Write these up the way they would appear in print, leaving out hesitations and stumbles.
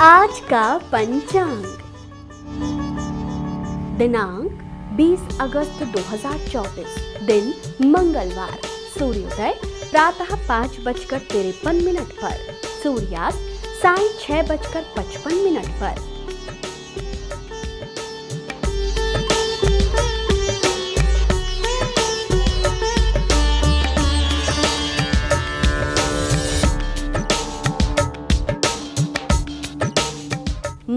आज का पंचांग दिनांक 20 अगस्त 2024, दिन मंगलवार, सूर्योदय प्रातः 5:53 पर, सूर्यास्त साय 6:55 पर।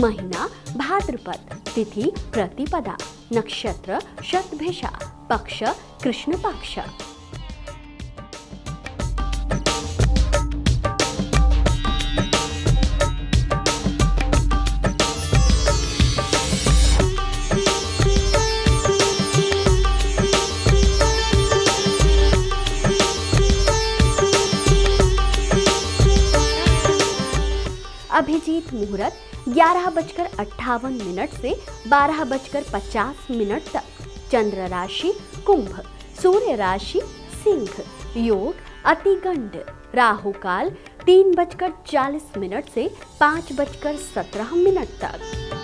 महीना भाद्रपद, तिथि प्रतिपदा, नक्षत्र शतभिषा, पक्ष कृष्ण पक्ष। अभिजीत मुहूर्त 11:58 से 12:50 तक। चंद्र राशि कुंभ, सूर्य राशि सिंह, योग अतिगंड, राहु काल 3:40 से 5:17 तक।